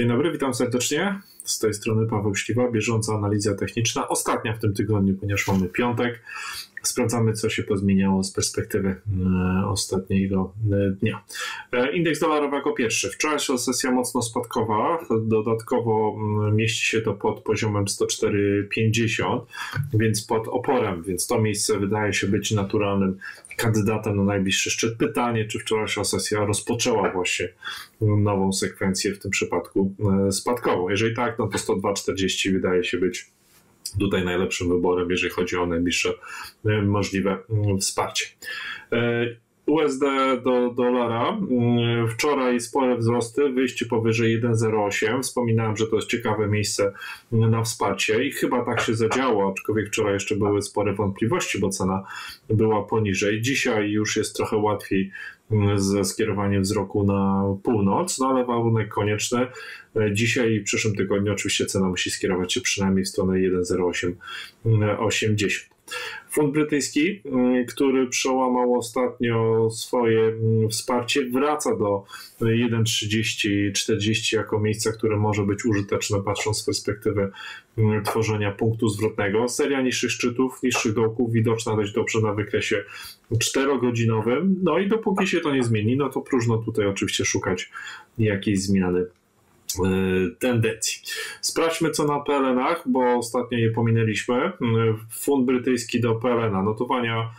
Dzień dobry, witam serdecznie. Z tej strony Paweł Śliwa, bieżąca analiza techniczna, ostatnia w tym tygodniu, ponieważ mamy piątek. Sprawdzamy, co się pozmieniało z perspektywy ostatniego dnia. Indeks dolarowy jako pierwszy. Wczorajsza sesja mocno spadkowa. Dodatkowo mieści się to pod poziomem 104,50, więc pod oporem, więc to miejsce wydaje się być naturalnym kandydatem na najbliższy szczyt. Pytanie, czy wczorajsza sesja rozpoczęła właśnie nową sekwencję, w tym przypadku spadkową. Jeżeli tak, no to 102,40 wydaje się być tutaj najlepszym wyborem, jeżeli chodzi o najbliższe możliwe wsparcie. USD do dolara. Wczoraj spore wzrosty, wyjście powyżej 1,08. Wspominałem, że to jest ciekawe miejsce na wsparcie i chyba tak się zadziało, aczkolwiek wczoraj jeszcze były spore wątpliwości, bo cena była poniżej. Dzisiaj już jest trochę łatwiej ze skierowaniem wzroku na północ, no ale warunek konieczny. Dzisiaj i w przyszłym tygodniu oczywiście cena musi skierować się przynajmniej w stronę 1,0880. Funt brytyjski, który przełamał ostatnio swoje wsparcie, wraca do 1,3040 jako miejsca, które może być użyteczne patrząc z perspektywy tworzenia punktu zwrotnego. Seria niższych szczytów, niższych dołków widoczna dość dobrze na wykresie 4-godzinowym. No i dopóki się to nie zmieni, no to próżno tutaj oczywiście szukać jakiejś zmiany tendencji. Sprawdźmy, co na PLN-ach, bo ostatnio je pominęliśmy. Funt brytyjski do PLN-a. Notowania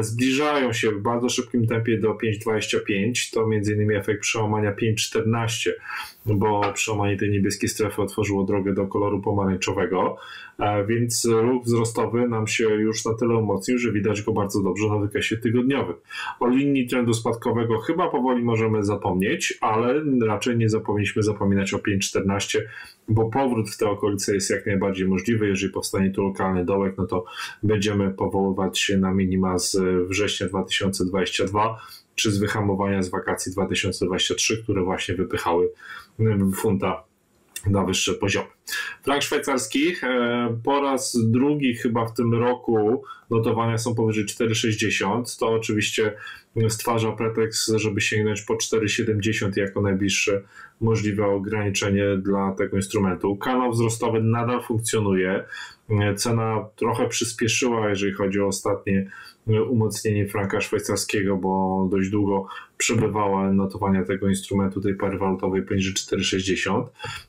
zbliżają się w bardzo szybkim tempie do 5,25. To m.in. efekt przełamania 5,14, bo przełamanie tej niebieskiej strefy otworzyło drogę do koloru pomarańczowego, więc ruch wzrostowy nam się już na tyle umocnił, że widać go bardzo dobrze na wykresie tygodniowym. O linii trendu spadkowego chyba powoli możemy zapomnieć, ale raczej nie powinniśmy zapominać o 5,14, bo powrót w te okolice jest jak najbardziej możliwy. Jeżeli powstanie tu lokalny dołek, no to będziemy powoływać się na minima z września 2022 czy z wyhamowania z wakacji 2023, które właśnie wypychały funta na wyższe poziomy. Frank szwajcarski po raz drugi chyba w tym roku notowania są powyżej 4,60. To oczywiście stwarza pretekst, żeby sięgnąć po 4,70 jako najbliższe możliwe ograniczenie dla tego instrumentu. Kanał wzrostowy nadal funkcjonuje. Cena trochę przyspieszyła, jeżeli chodzi o ostatnie umocnienie franka szwajcarskiego, bo dość długo przebywała notowania tego instrumentu, tej pary walutowej poniżej 4,60.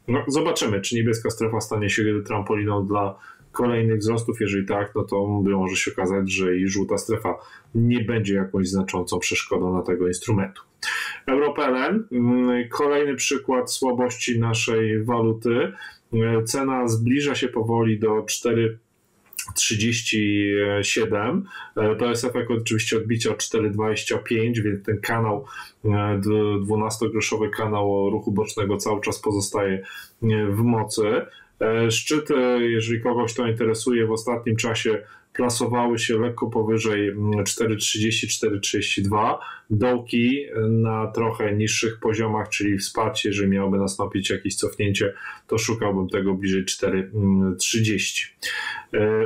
No, zobaczymy, czy niebieska strefa stanie się trampoliną dla kolejnych wzrostów. Jeżeli tak, no to może się okazać, że i żółta strefa nie będzie jakąś znaczącą przeszkodą dla tego instrumentu. Eurpln, kolejny przykład słabości naszej waluty. Cena zbliża się powoli do 4,37. To jest efekt oczywiście odbicia od 4,25, więc ten kanał 12-groszowy kanał ruchu bocznego cały czas pozostaje w mocy. Szczyty, jeżeli kogoś to interesuje, w ostatnim czasie plasowały się lekko powyżej 4,30-4,32. Dołki na trochę niższych poziomach, czyli wsparcie, jeżeli miałoby nastąpić jakieś cofnięcie, to szukałbym tego bliżej 4,30.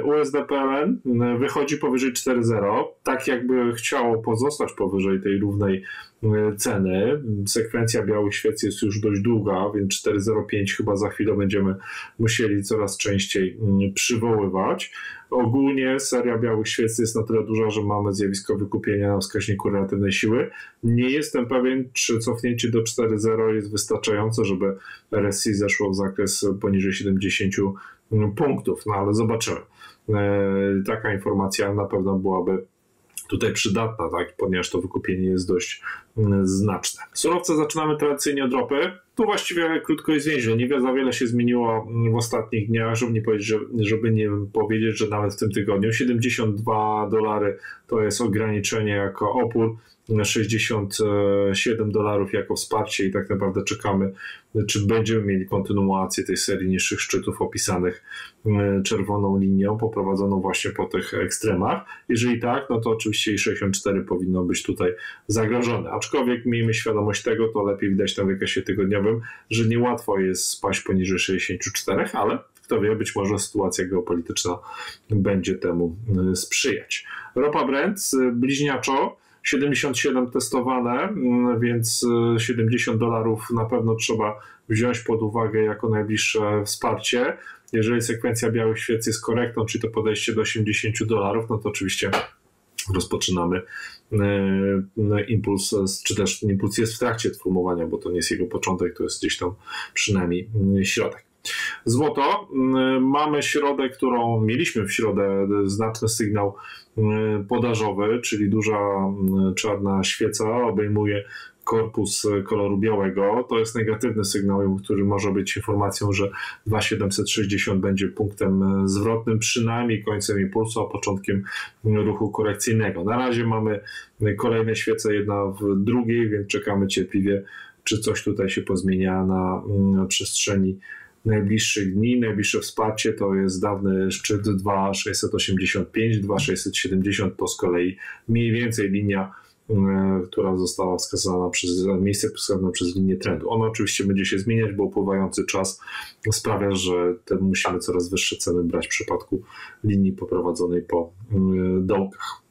USD-PLN wychodzi powyżej 4,0, tak jakby chciało pozostać powyżej tej równej ceny. Sekwencja białych świec jest już dość długa, więc 4,05 chyba za chwilę będziemy musieli coraz częściej przywoływać. Ogólnie seria białych świec jest na tyle duża, że mamy zjawisko wykupienia na wskaźniku relatywnej siły. Nie jestem pewien, czy cofnięcie do 4,0 jest wystarczające, żeby RSI zeszło w zakres poniżej 70 punktów, no ale zobaczymy. Taka informacja na pewno byłaby tutaj przydatna, tak? Ponieważ to wykupienie jest dość znaczne. Surowce zaczynamy tradycyjnie od ropy. Tu właściwie krótko i zwięźle. Nie za wiele się zmieniło w ostatnich dniach, żeby nie powiedzieć, że nawet w tym tygodniu. 72 dolary to jest ograniczenie jako opór, 67 dolarów jako wsparcie i tak naprawdę czekamy, czy będziemy mieli kontynuację tej serii niższych szczytów opisanych czerwoną linią, poprowadzoną właśnie po tych ekstremach. Jeżeli tak, no to oczywiście i 64 powinno być tutaj zagrożone. Aczkolwiek miejmy świadomość tego, to lepiej widać na wykresie tygodniowym, że niełatwo jest spaść poniżej 64, ale kto wie, być może sytuacja geopolityczna będzie temu sprzyjać. Ropa Brent bliźniaczo 77 testowane, więc $70 na pewno trzeba wziąć pod uwagę jako najbliższe wsparcie. Jeżeli sekwencja białych świec jest korektą, czyli to podejście do $80, no to oczywiście rozpoczynamy impuls, czy też impuls jest w trakcie formowania, bo to nie jest jego początek, to jest gdzieś tam przynajmniej środek. Złoto, mamy środę, którą mieliśmy w środę, znaczny sygnał podażowy, czyli duża czarna świeca obejmuje korpus koloru białego. To jest negatywny sygnał, który może być informacją, że 2760 będzie punktem zwrotnym, przynajmniej końcem impulsu, a początkiem ruchu korekcyjnego. Na razie mamy kolejne świece, jedna w drugiej, więc czekamy cierpliwie, czy coś tutaj się pozmienia na przestrzeni najbliższych dni. Najbliższe wsparcie to jest dawny szczyt 2685, 2670 to z kolei mniej więcej linia, która została wskazana przez miejsce wskazane przez linię trendu. Ono oczywiście będzie się zmieniać, bo upływający czas sprawia, że musimy coraz wyższe ceny brać w przypadku linii poprowadzonej po dołkach.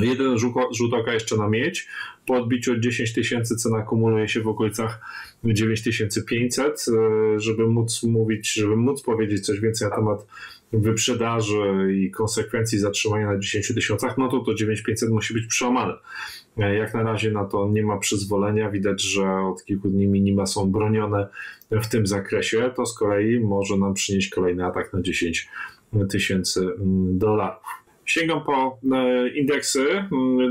Jeden rzut oka jeszcze na miedź. Po odbiciu od 10 tysięcy cena kumuluje się w okolicach 9500. Żeby móc powiedzieć coś więcej na temat wyprzedaży i konsekwencji zatrzymania na 10 tysiącach, no to 9500 musi być przełamane. Jak na razie na to nie ma przyzwolenia. Widać, że od kilku dni minima są bronione w tym zakresie. To z kolei może nam przynieść kolejny atak na $10 000. Sięgam po indeksy,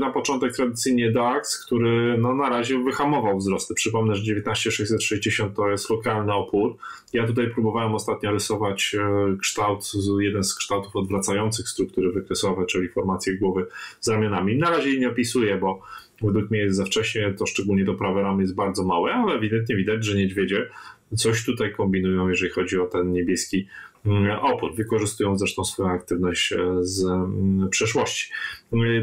na początek tradycyjnie DAX, który no, na razie wyhamował wzrosty. Przypomnę, że 19660 to jest lokalny opór. Ja tutaj próbowałem ostatnio rysować kształt, jeden z kształtów odwracających struktury wykresowe, czyli formację głowy z ramionami. Na razie jej nie opisuję, bo według mnie jest za wcześnie, to szczególnie to prawe ramię jest bardzo małe, ale ewidentnie widać, że niedźwiedzie coś tutaj kombinują, jeżeli chodzi o ten niebieski opór. Wykorzystują zresztą swoją aktywność z przeszłości.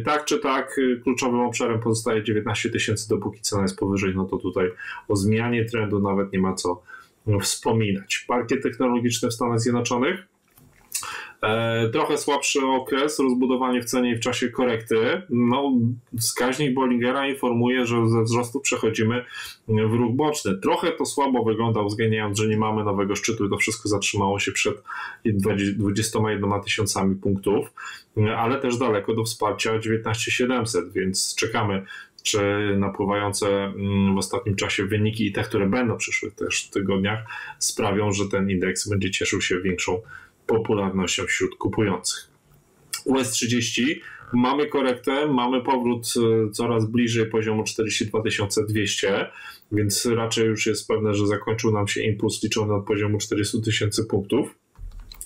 Tak czy tak, kluczowym obszarem pozostaje 19 tysięcy, dopóki cena jest powyżej, no to tutaj o zmianie trendu nawet nie ma co wspominać. Parkie technologiczne w Stanach Zjednoczonych. Trochę słabszy okres, rozbudowanie w cenie i w czasie korekty. No, wskaźnik Bollingera informuje, że ze wzrostu przechodzimy w ruch boczny. Trochę to słabo wygląda, uwzględniając, że nie mamy nowego szczytu i to wszystko zatrzymało się przed 21 tysiącami punktów, ale też daleko do wsparcia 19700, więc czekamy, czy napływające w ostatnim czasie wyniki i te, które będą w przyszłych też tygodniach, sprawią, że ten indeks będzie cieszył się większą popularnością wśród kupujących. US30, mamy korektę, mamy powrót coraz bliżej poziomu 42200, więc raczej już jest pewne, że zakończył nam się impuls liczony od poziomu 400 tysięcy punktów,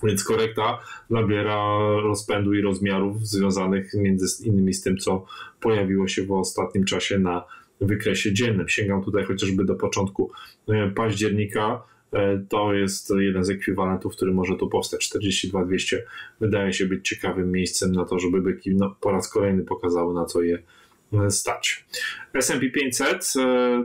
więc korekta nabiera rozpędu i rozmiarów związanych między innymi z tym, co pojawiło się w ostatnim czasie na wykresie dziennym. Sięgam tutaj chociażby do początku października. To jest jeden z ekwiwalentów, który może tu powstać. 42200 wydaje się być ciekawym miejscem na to, żeby byki po raz kolejny pokazały, na co je stać. S&P 500,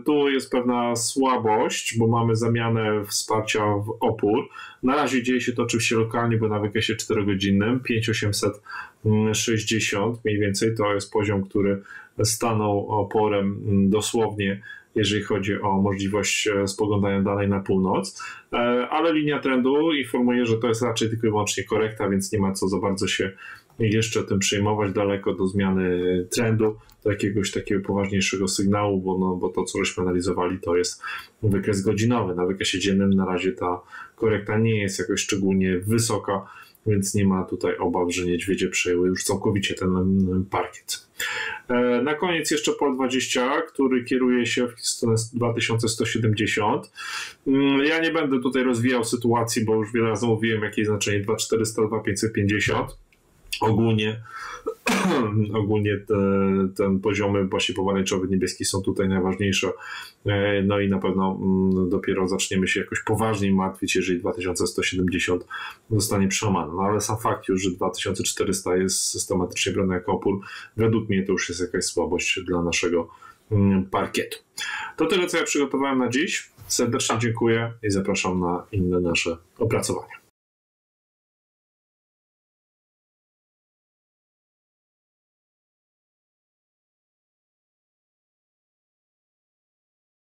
tu jest pewna słabość, bo mamy zamianę wsparcia w opór. Na razie dzieje się to oczywiście lokalnie, bo na wykresie 4-godzinnym 5860 mniej więcej to jest poziom, który stanął oporem dosłownie, jeżeli chodzi o możliwość spoglądania dalej na północ, ale linia trendu informuje, że to jest raczej tylko i wyłącznie korekta, więc nie ma co za bardzo się jeszcze tym przejmować, daleko do zmiany trendu, do jakiegoś takiego poważniejszego sygnału, bo to, co żeśmy analizowali, to jest wykres godzinowy. Na wykresie dziennym na razie ta korekta nie jest jakoś szczególnie wysoka, więc nie ma tutaj obaw, że niedźwiedzie przejęły już całkowicie ten parkiet. Na koniec jeszcze POL20, który kieruje się w stronę 2170. Ja nie będę tutaj rozwijał sytuacji, bo już wiele razy mówiłem, jakie jest znaczenie 2400, 2550. Ogólnie ten poziomy właśnie pomarańczowy, niebieski są tutaj najważniejsze, no i na pewno dopiero zaczniemy się jakoś poważniej martwić, jeżeli 2170 zostanie przełamane, no ale sam fakt już, że 2400 jest systematycznie brany jako opór, według mnie to już jest jakaś słabość dla naszego parkietu. To tyle, co ja przygotowałem na dziś. Serdecznie dziękuję i zapraszam na inne nasze opracowania.